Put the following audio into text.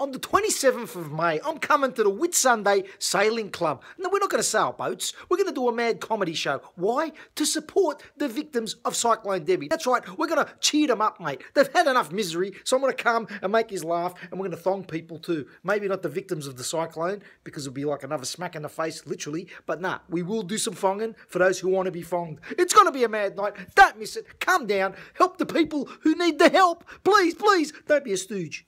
On the 27th of May, I'm coming to the Whitsunday Sailing Club. Now, we're not going to sail boats. We're going to do a mad comedy show. Why? To support the victims of Cyclone Debbie. That's right. We're going to cheer them up, mate. They've had enough misery, so I'm going to come and make his laugh, and we're going to thong people too. Maybe not the victims of the cyclone, because it'll be like another smack in the face, literally. But nah, we will do some thonging for those who want to be thonged. It's going to be a mad night. Don't miss it. Come down. Help the people who need the help. Please, please, don't be a stooge.